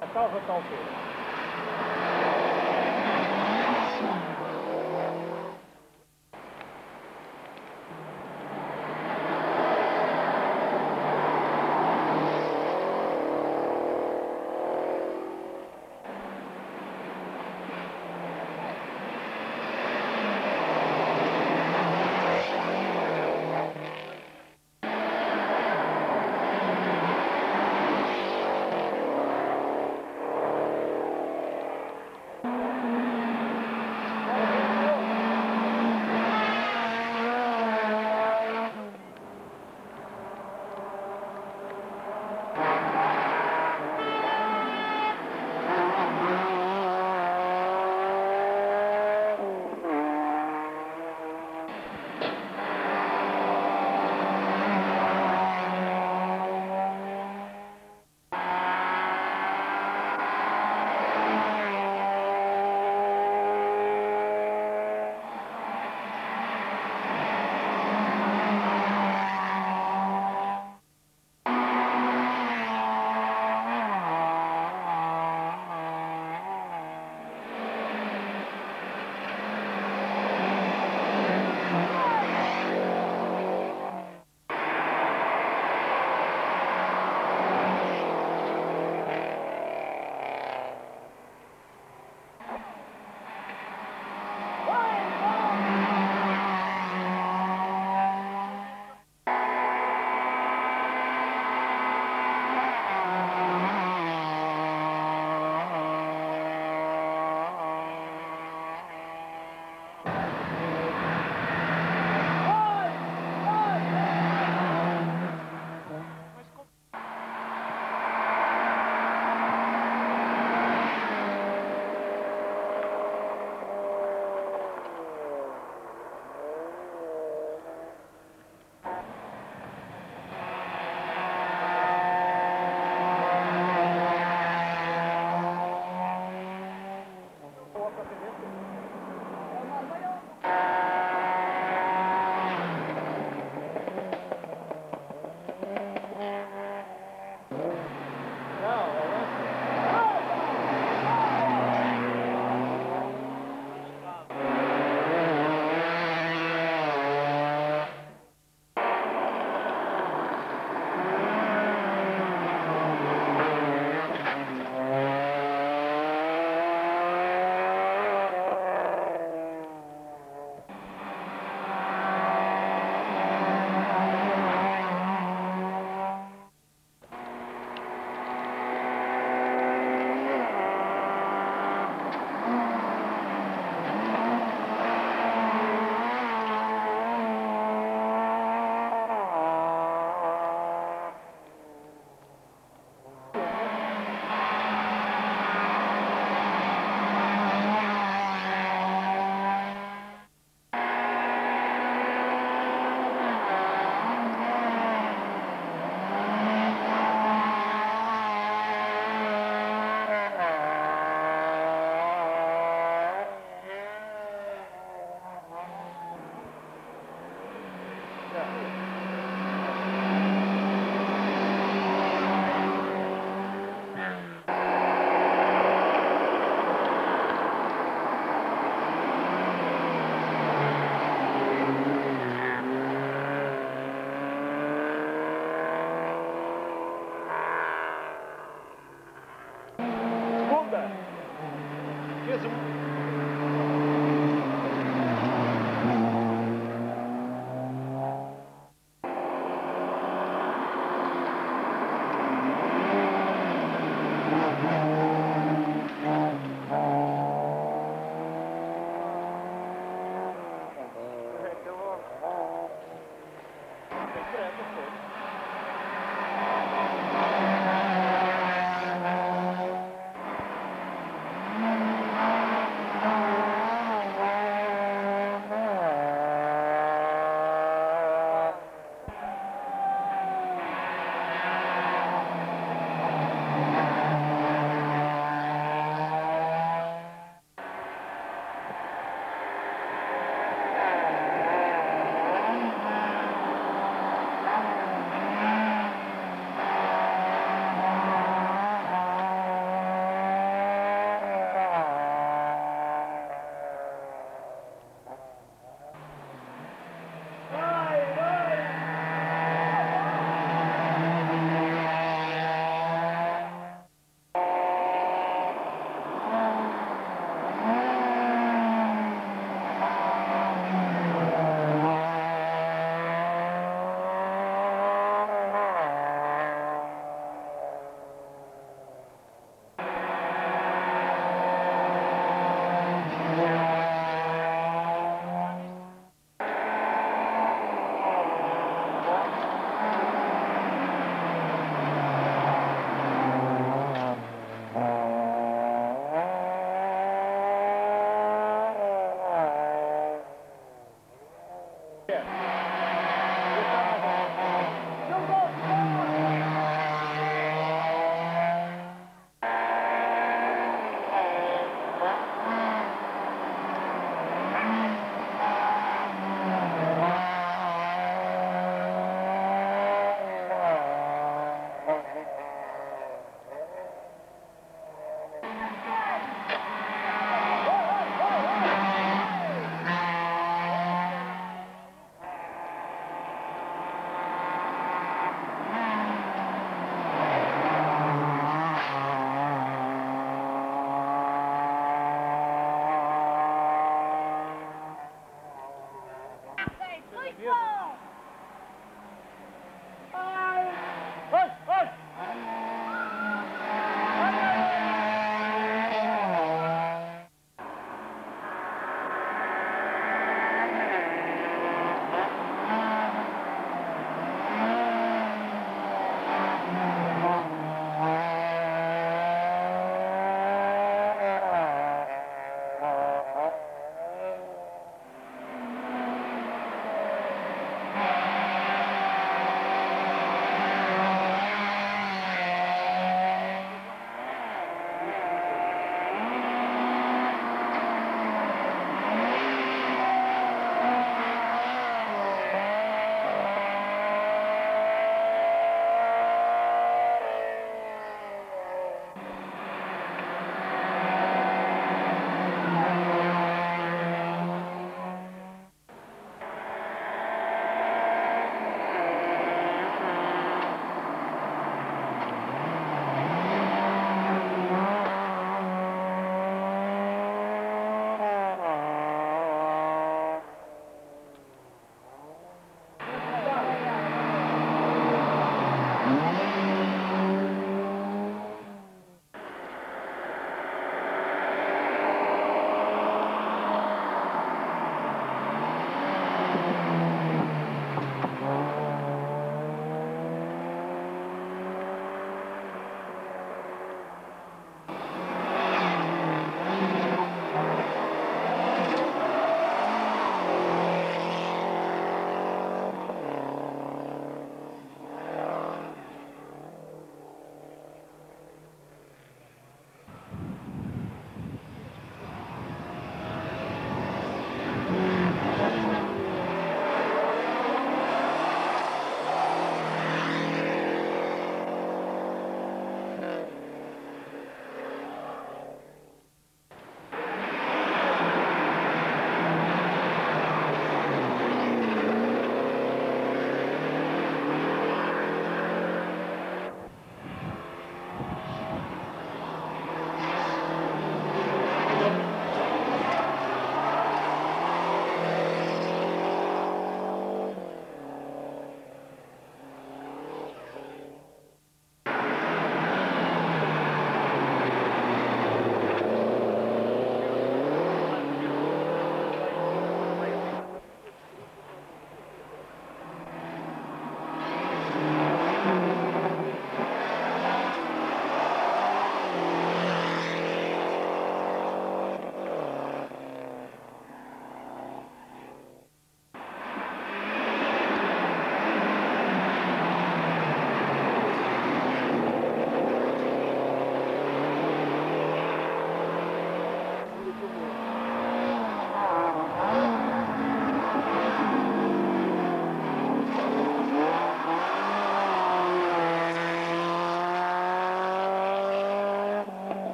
Остался толпы.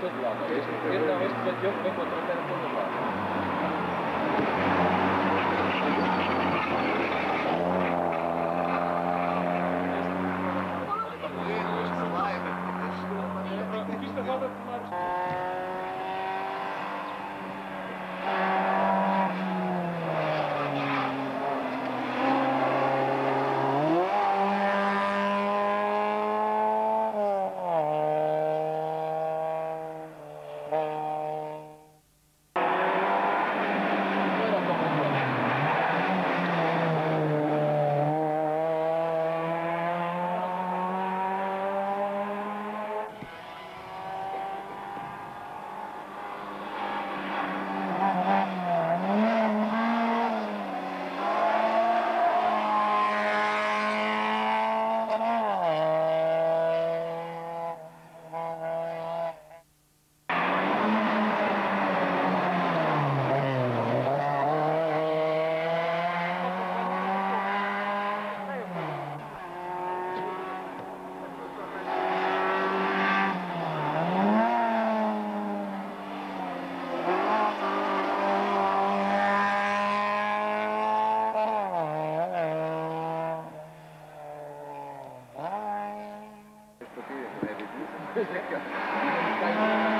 2 blocos. Jedna vez yo me encontré en el fondo blocos. Thank you.